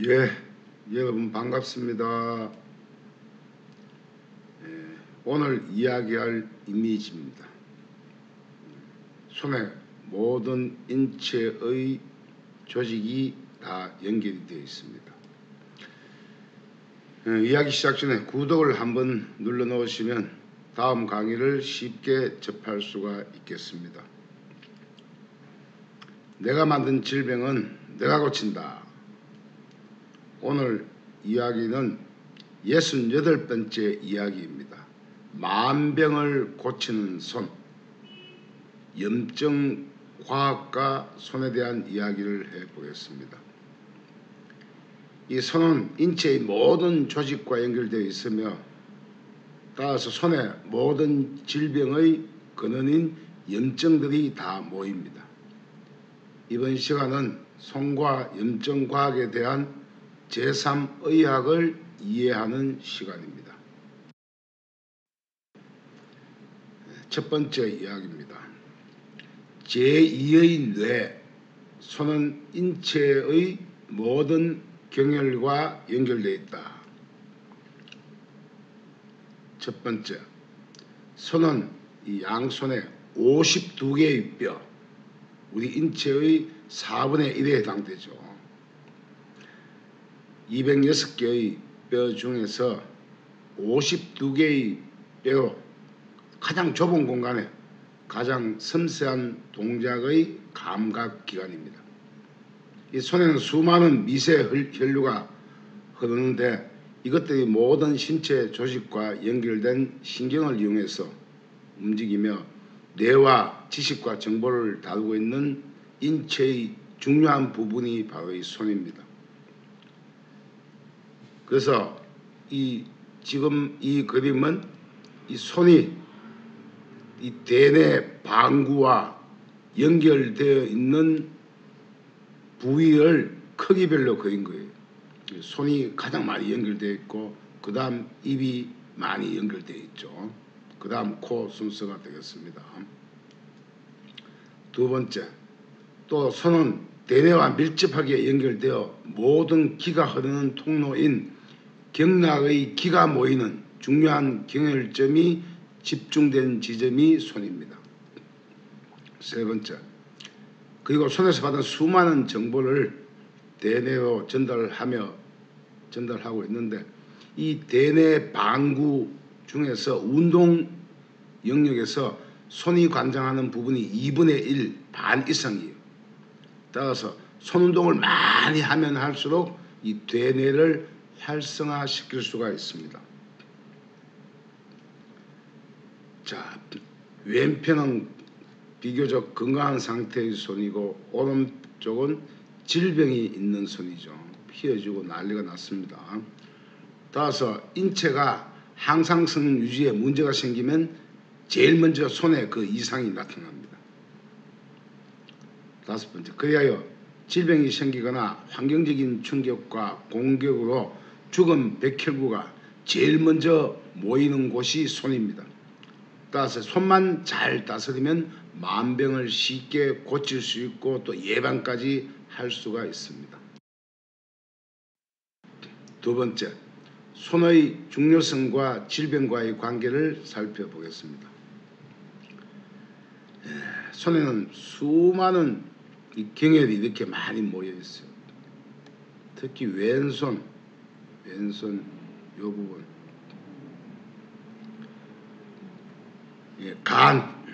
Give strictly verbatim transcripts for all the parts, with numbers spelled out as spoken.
예, 여러분 반갑습니다. 예, 오늘 이야기할 이미지입니다. 손에 모든 인체의 조직이 다 연결이 되어 있습니다. 예, 이야기 시작 전에 구독을 한번 눌러 놓으시면 다음 강의를 쉽게 접할 수가 있겠습니다. 내가 만든 질병은 내가 고친다. 오늘 이야기는 예순여덟 번째 이야기입니다. 만병을 고치는 손, 염증 과학과 손에 대한 이야기를 해보겠습니다. 이 손은 인체의 모든 조직과 연결되어 있으며 따라서 손의 모든 질병의 근원인 염증들이 다 모입니다. 이번 시간은 손과 염증 과학에 대한 제삼의학을 이해하는 시간입니다. 첫 번째 이야기입니다. 제이의 뇌, 손은 인체의 모든 경혈과 연결되어 있다. 첫 번째, 손은 이 양손에 오십이 개의 뼈, 우리 인체의 사분의 일에 해당되죠. 이백육 개의 뼈 중에서 오십이 개의 뼈로 가장 좁은 공간에 가장 섬세한 동작의 감각기관입니다. 이 손에는 수많은 미세 혈류가 흐르는데 이것들이 모든 신체 조직과 연결된 신경을 이용해서 움직이며 뇌와 지식과 정보를 다루고 있는 인체의 중요한 부분이 바로 이 손입니다. 그래서 이 지금 이 그림은 이 손이 이 대뇌 방구와 연결되어 있는 부위를 크기별로 그린 거예요. 손이 가장 많이 연결되어 있고 그 다음 입이 많이 연결되어 있죠. 그 다음 코 순서가 되겠습니다. 두 번째, 또 손은 대뇌와 밀접하게 연결되어 모든 기가 흐르는 통로인 경락의 기가 모이는 중요한 경혈점이 집중된 지점이 손입니다. 세 번째, 그리고 손에서 받은 수많은 정보를 대뇌로 전달하며 전달하고 있는데 이 대뇌 방구 중에서 운동 영역에서 손이 관장하는 부분이 이분의 일, 반 이상이에요. 따라서 손운동을 많이 하면 할수록 이 대뇌를 활성화시킬 수가 있습니다. 자, 왼편은 비교적 건강한 상태의 손이고 오른쪽은 질병이 있는 손이죠. 피어지고 난리가 났습니다. 따라서 인체가 항상성 유지에 문제가 생기면 제일 먼저 손에 그 이상이 나타납니다. 다섯 번째, 그리하여 질병이 생기거나 환경적인 충격과 공격으로 죽은 백혈구가 제일 먼저 모이는 곳이 손입니다. 따라서 손만 잘 다스리면 만병을 쉽게 고칠 수 있고 또 예방까지 할 수가 있습니다. 두 번째, 손의 중요성과 질병과의 관계를 살펴보겠습니다. 손에는 수많은 이 경혈이 이렇게 많이 모여있어요. 특히 왼손, 왼손 이 부분, 예, 간,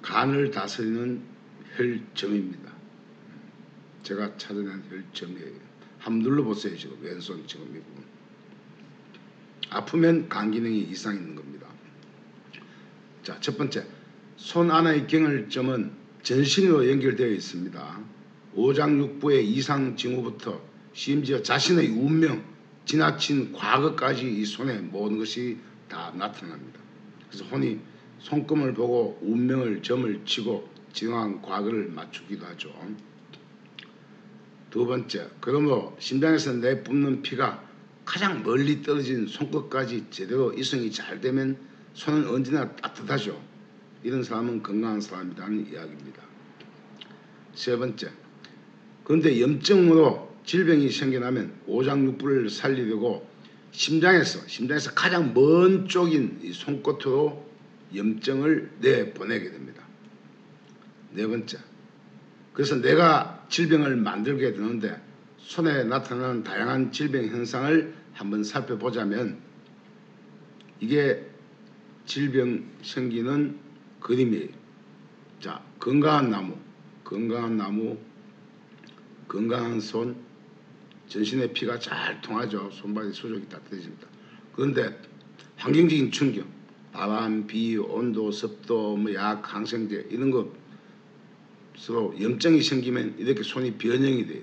간을 다스리는 혈점입니다. 제가 찾아낸 혈점이에요. 한번 눌러보세요. 지금 왼손 지금 이 부분. 아프면 간 기능이 이상 있는 겁니다. 자, 첫 번째, 손 안의 경혈점은 전신으로 연결되어 있습니다. 오장육부의 이상 징후부터 심지어 자신의 운명, 지나친 과거까지 이 손에 모든 것이 다 나타납니다. 그래서 혼이 손금을 보고 운명을 점을 치고 지정한 과거를 맞추기도 하죠. 두 번째, 그러므로 심장에서 내뿜는 피가 가장 멀리 떨어진 손끝까지 제대로 이송이 잘 되면 손은 언제나 따뜻하죠. 이런 사람은 건강한 사람이라는 이야기입니다. 세 번째, 그런데 염증으로 질병이 생겨나면 오장육부를 살리려고 심장에서 심장에서 가장 먼 쪽인 이 손끝으로 염증을 내보내게 됩니다. 네 번째, 그래서 내가 질병을 만들게 되는데 손에 나타나는 다양한 질병 현상을 한번 살펴보자면 이게 질병 생기는 그림이에요. 자, 건강한 나무, 건강한 나무, 건강한 손, 전신의 피가 잘 통하죠. 손발이 수족이 따뜻해집니다. 그런데 환경적인 충격, 바람, 비, 온도, 습도, 뭐 약, 항생제 이런 것 서로 염증이 생기면 이렇게 손이 변형이 돼요.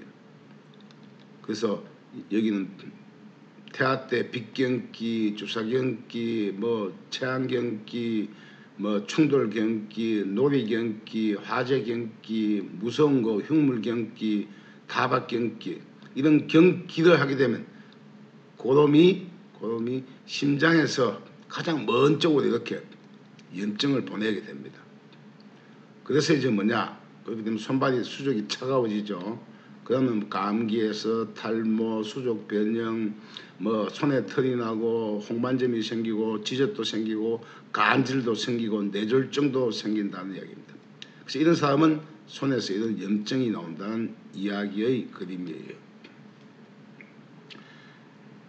그래서 여기는 태아 때 빗경기, 주사경기, 뭐 체안경기, 뭐 충돌경기, 놀이경기, 화재경기, 무서운 거 흉물경기, 다박경기 이런 경기를 하게 되면 고름이 고름이 심장에서 가장 먼 쪽으로 이렇게 염증을 보내게 됩니다. 그래서 이제 뭐냐, 그렇게 되면 손발이 수족이 차가워지죠. 그러면 감기에서 탈모, 수족 변형, 뭐 손에 털이 나고 홍반점이 생기고 지젖도 생기고 간질도 생기고 뇌졸중도 생긴다는 이야기입니다. 그래서 이런 사람은 손에서 이런 염증이 나온다는 이야기의 그림이에요.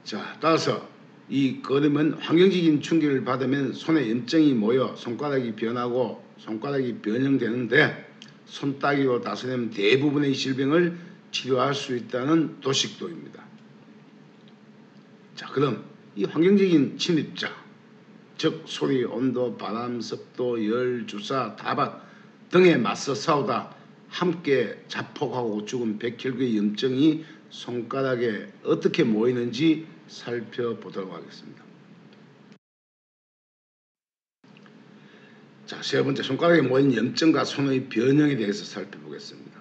자, 따라서 이 그림은 환경적인 충격을 받으면 손에 염증이 모여 손가락이 변하고 손가락이 변형되는데 손따기로 다스리면 대부분의 질병을 치료할 수 있다는 도식도입니다. 자, 그럼 이 환경적인 침입자, 즉 소리, 온도, 바람, 습도, 열, 주사, 타박 등에 맞서 싸우다 함께 자폭하고 죽은 백혈구의 염증이 손가락에 어떻게 모이는지 살펴보도록 하겠습니다. 자, 세 번째, 손가락에 모인 염증과 손의 변형에 대해서 살펴보겠습니다.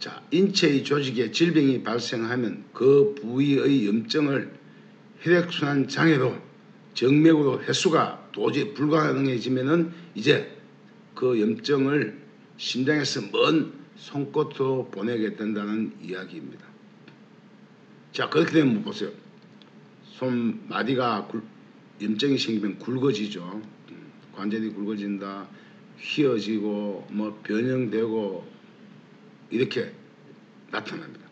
자, 인체의 조직에 질병이 발생하면 그 부위의 염증을 혈액순환 장애로 정맥으로 회수가 도저히 불가능해지면은 이제 그 염증을 심장에서 먼 손끝으로 보내게 된다는 이야기입니다. 자, 그렇게 되면 보세요. 손마디가 굴, 염증이 생기면 굵어지죠. 관절이 굵어진다, 휘어지고 뭐 변형되고 이렇게 나타납니다.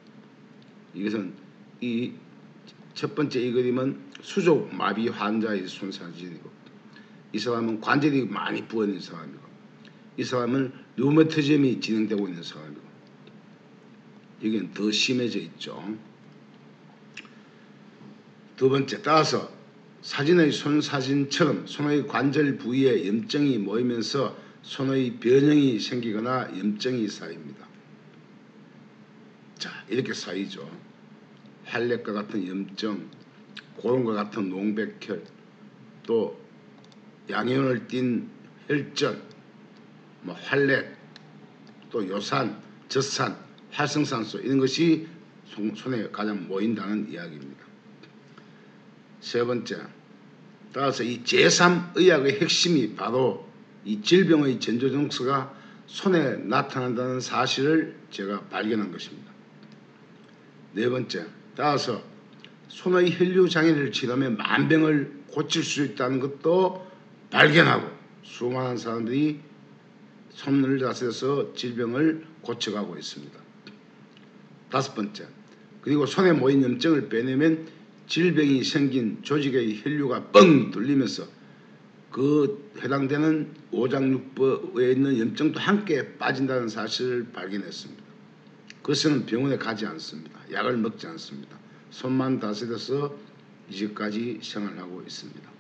이것은 이 첫 번째 이 그림은 수족 마비 환자의 손 사진이고, 이 사람은 관절이 많이 부어 있는 사람이고, 이 사람은 류머티즘이 진행되고 있는 사람이고, 여기는 더 심해져 있죠. 두 번째, 따라서 사진의 손 사진처럼 손의 관절 부위에 염증이 모이면서 손의 변형이 생기거나 염증이 쌓입니다. 자, 이렇게 쌓이죠. 활력과 같은 염증, 고름과 같은 농백혈, 또 양현을 띤 혈전, 뭐 활렉, 또 요산, 젖산, 활성산소 이런 것이 손에 가장 모인다는 이야기입니다. 세 번째, 따라서 이 제삼의학의 핵심이 바로 이 질병의 전조 증세가 손에 나타난다는 사실을 제가 발견한 것입니다. 네 번째, 따라서 손의 혈류 장애를 치료하면 만병을 고칠 수 있다는 것도 발견하고 수많은 사람들이 손을 다스려서 질병을 고쳐가고 있습니다. 다섯 번째, 그리고 손에 모인 염증을 빼내면 질병이 생긴 조직의 혈류가 뻥 뚫리면서 그 해당되는 오장육부에 있는 염증도 함께 빠진다는 사실을 발견했습니다. 그것은 병원에 가지 않습니다. 약을 먹지 않습니다. 손만 다스려서 이제까지 생활하고 있습니다.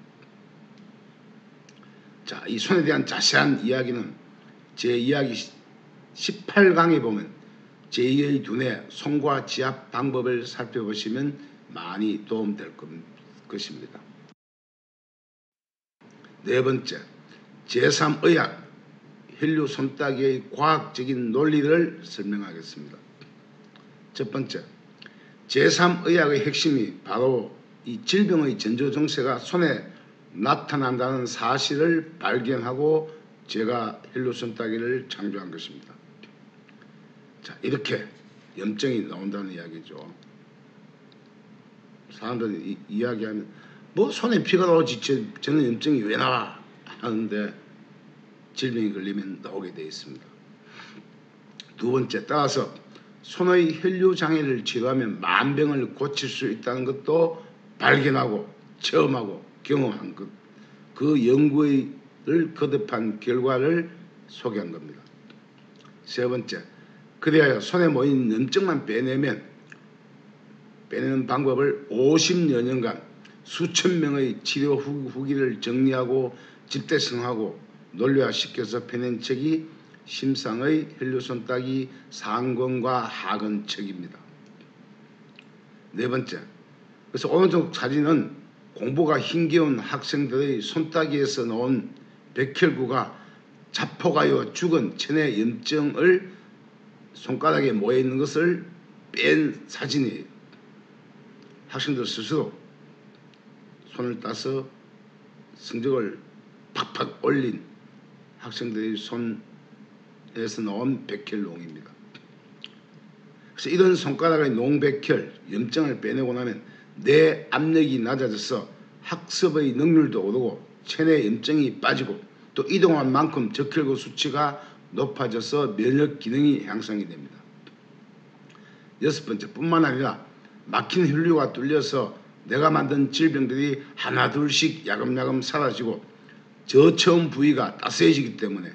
자, 이 손에 대한 자세한 이야기는 제 이야기 십팔 강에 보면 제이의 두뇌 손과 지압 방법을 살펴보시면 많이 도움될 것입니다. 네 번째, 제삼의학 혈류손따기의 과학적인 논리를 설명하겠습니다. 첫 번째, 제삼의학의 핵심이 바로 이 질병의 전조증세가 손에 나타난다는 사실을 발견하고 제가 혈류손따기를 창조한 것입니다. 자, 이렇게 염증이 나온다는 이야기죠. 사람들이 이, 이야기하면 뭐 손에 피가 나오지 제, 저는 염증이 왜 나와 하는데 질병이 걸리면 나오게 되어 있습니다. 두 번째, 따라서 손의 혈류장애를 치료하면 만병을 고칠 수 있다는 것도 발견하고 체험하고 경험한 것, 그 연구를 거듭한 결과를 소개한 겁니다. 세 번째, 그래야 손에 모인 염증만 빼내면 빼내는 방법을 오십여 년간 수천 명의 치료 후기를 정리하고 집대성하고 논리화시켜서 펴낸 책이 심상의 혈류손따기 상권과 학은 책입니다. 네 번째, 그래서 오른쪽 사진은 공부가 힘겨운 학생들의 손따기에서 나온 백혈구가 자포가여 죽은 체내 염증을 손가락에 모여있는 것을 뺀 사진이에요. 학생들 스스로 손을 따서 성적을 팍팍 올린 학생들의 손에서 나온 백혈농입니다. 그래서 이런 손가락의 농백혈, 염증을 빼내고 나면 뇌 압력이 낮아져서 학습의 능률도 오르고 체내 염증이 빠지고 또 이동한 만큼 적혈구 수치가 높아져서 면역 기능이 향상이 됩니다. 여섯 번째, 뿐만 아니라 막힌 혈류가 뚫려서 내가 만든 질병들이 하나둘씩 야금야금 사라지고 저체온 부위가 따스해지기 때문에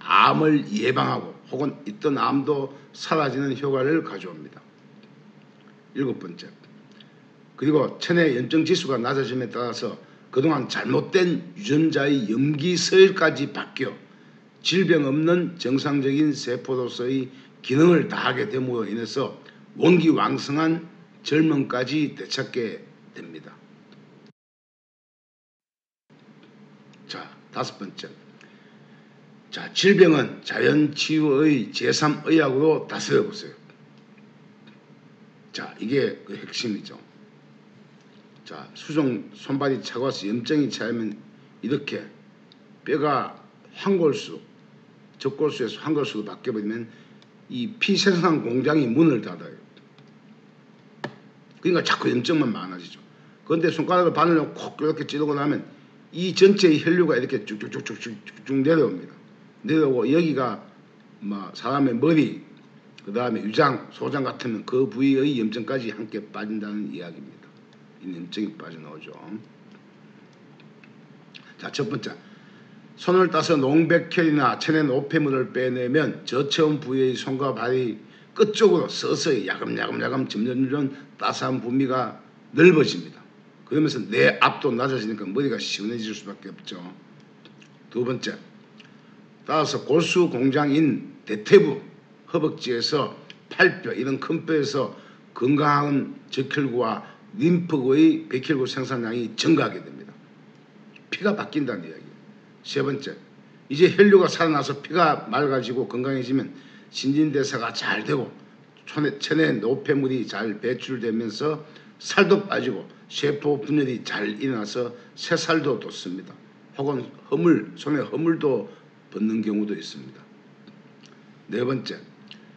암을 예방하고 혹은 있던 암도 사라지는 효과를 가져옵니다. 일곱 번째, 그리고 체내 염증 지수가 낮아짐에 따라서 그동안 잘못된 유전자의 염기서열까지 바뀌어 질병 없는 정상적인 세포로서의 기능을 다하게 됨으로 인해서 원기왕성한 젊음까지 되찾게 됩니다. 자, 다섯 번째. 자, 질병은 자연치유의 제삼 의학으로 다스려보세요. 자, 이게 그 핵심이죠. 자, 수종 손발이 차가워서 염증이 차면 이렇게 뼈가 한골수, 적골수에서 한골수로 바뀌어버리면 이 피생산 공장이 문을 닫아요. 그러니까 자꾸 염증만 많아지죠. 그런데 손가락을 바늘로 콕 이렇게 찌르고 나면 이 전체의 혈류가 이렇게 쭉쭉쭉쭉쭉 내려옵니다. 내려오고 여기가 막 사람의 머리, 그 다음에 위장, 소장 같으면 그 부위의 염증까지 함께 빠진다는 이야기입니다. 이 염증이 빠져나오죠. 자, 첫 번째, 손을 따서 농백혈이나 체내 노폐물을 빼내면 저체온 부위의 손과 발이 끝쪽으로 서서히 야금야금야금 점점점 따스한 부미가 넓어집니다. 그러면서 뇌 압도 낮아지니까 머리가 시원해질 수밖에 없죠. 두 번째, 따라서 골수 공장인 대퇴부, 허벅지에서 팔뼈 이런 큰 뼈에서 건강한 적혈구와 림프구의 백혈구 생산량이 증가하게 됩니다. 피가 바뀐다는 이야기예요. 세 번째, 이제 혈류가 살아나서 피가 맑아지고 건강해지면 신진대사가 잘 되고 체내 노폐물이 잘 배출되면서 살도 빠지고 세포 분열이 잘 일어나서 새살도 돋습니다. 혹은 허물, 손에 허물도 벗는 경우도 있습니다. 네 번째,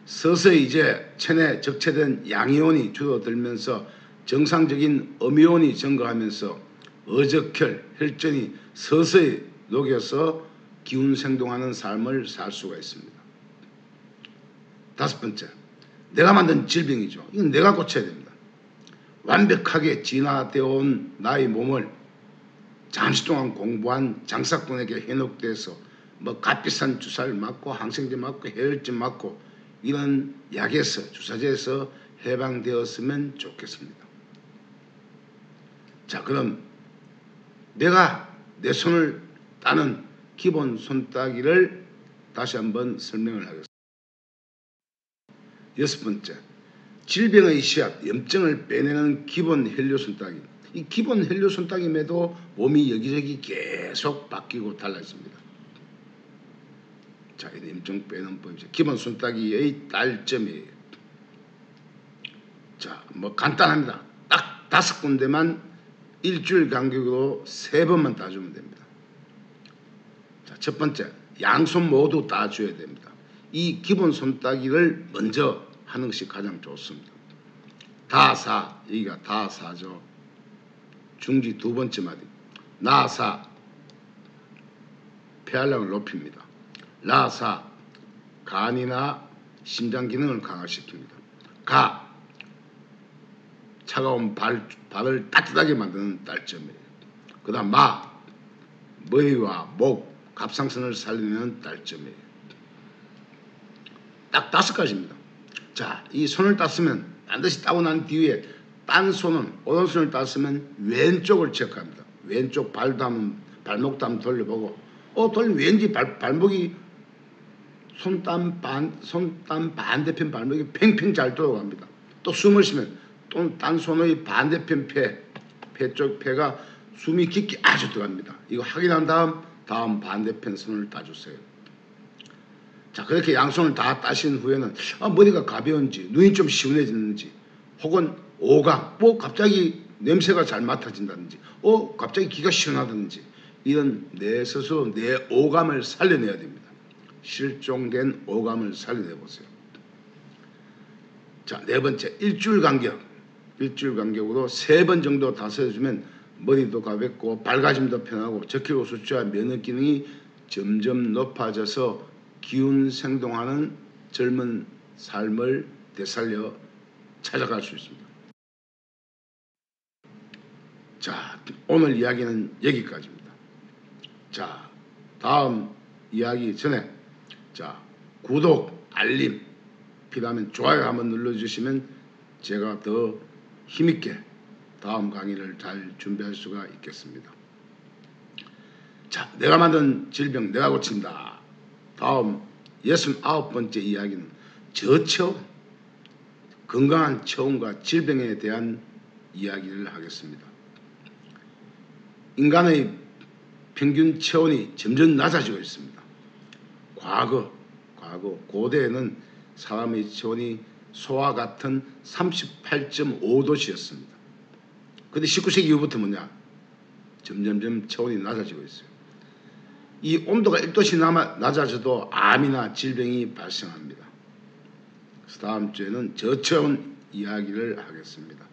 서서히 이제 체내 적체된 양이온이 줄어들면서 정상적인 음이온이 증가하면서 어적혈, 혈전이 서서히 녹여서 기운 생동하는 삶을 살 수가 있습니다. 다섯 번째, 내가 만든 질병이죠. 이건 내가 고쳐야 됩니다. 완벽하게 진화되어 온 나의 몸을 잠시 동안 공부한 장사꾼에게 현혹돼서 뭐 값비싼 주사를 맞고 항생제 맞고 해열제 맞고 이런 약에서, 주사제에서 해방되었으면 좋겠습니다. 자, 그럼 내가 내 손을 따는 기본 손따기를 다시 한번 설명을 하겠습니다. 여섯 번째, 질병의 시작, 염증을 빼내는 기본 혈류손따기. 이 기본 혈류손따기임에도 몸이 여기저기 계속 바뀌고 달라집니다. 자, 이 염증 빼는 법이죠. 기본 손따기의 달점이에요. 자, 뭐 간단합니다. 딱 다섯 군데만 일주일 간격으로 세 번만 따주면 됩니다. 자, 첫 번째, 양손 모두 따줘야 됩니다. 이 기본 손따기를 먼저 하는 것이 가장 좋습니다. 다사, 여기가 다사죠. 중지 두 번째 마디. 나사, 폐활량을 높입니다. 라사, 간이나 심장 기능을 강화시킵니다. 가, 차가운 발, 발을 따뜻하게 만드는 딸점이에요. 그 다음 마, 머리와 목, 갑상선을 살리는 딸점이에요. 딱 다섯 가지입니다. 자, 이 손을 땄으면 반드시 따고 난 뒤에 딴 손은, 오른손을 땄으면 왼쪽을 체크합니다. 왼쪽 발도 한번, 발목도 한번 돌려보고, 어, 돌리면 왠지 발, 발목이 손땀 반, 손땀 반대편 발목이 팽팽 잘 돌아갑니다. 또 숨을 쉬면 또 딴 손의 반대편 폐, 폐 쪽 폐가 숨이 깊게 아주 들어갑니다. 이거 확인한 다음 다음 반대편 손을 따주세요. 자, 그렇게 양손을 다 따신 후에는 아, 머리가 가벼운지 눈이 좀 시원해지는지 혹은 오각, 뭐 갑자기 냄새가 잘 맡아진다든지 어 갑자기 기가 시원하다든지 이런 내 스스로 내 오감을 살려내야 됩니다. 실종된 오감을 살려내보세요. 자, 네 번째, 일주일 간격. 일주일 간격으로 세 번 정도 다스려주면 머리도 가볍고 발가짐도 편하고 적혈구 수치와 면역 기능이 점점 높아져서 기운 생동하는 젊은 삶을 되살려 찾아갈 수 있습니다. 자, 오늘 이야기는 여기까지입니다. 자, 다음 이야기 전에 자, 구독, 알림, 필요하면 좋아요 한번 눌러주시면 제가 더 힘있게 다음 강의를 잘 준비할 수가 있겠습니다. 자, 내가 만든 질병 내가 고친다. 다음 예순아홉 번째 이야기는 저체온, 건강한 체온과 질병에 대한 이야기를 하겠습니다. 인간의 평균 체온이 점점 낮아지고 있습니다. 과거, 과거 고대에는 사람의 체온이 소와 같은 삼십팔 점 오 도씨였습니다. 그런데 십구 세기 이후부터 뭐냐? 점점점 체온이 낮아지고 있어요. 이 온도가 일 도씨 낮아져도 암이나 질병이 발생합니다. 그래서 다음 주에는 저체온 이야기를 하겠습니다.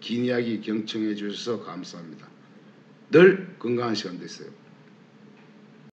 긴 이야기 경청해 주셔서 감사합니다. 늘 건강한 시간 되세요.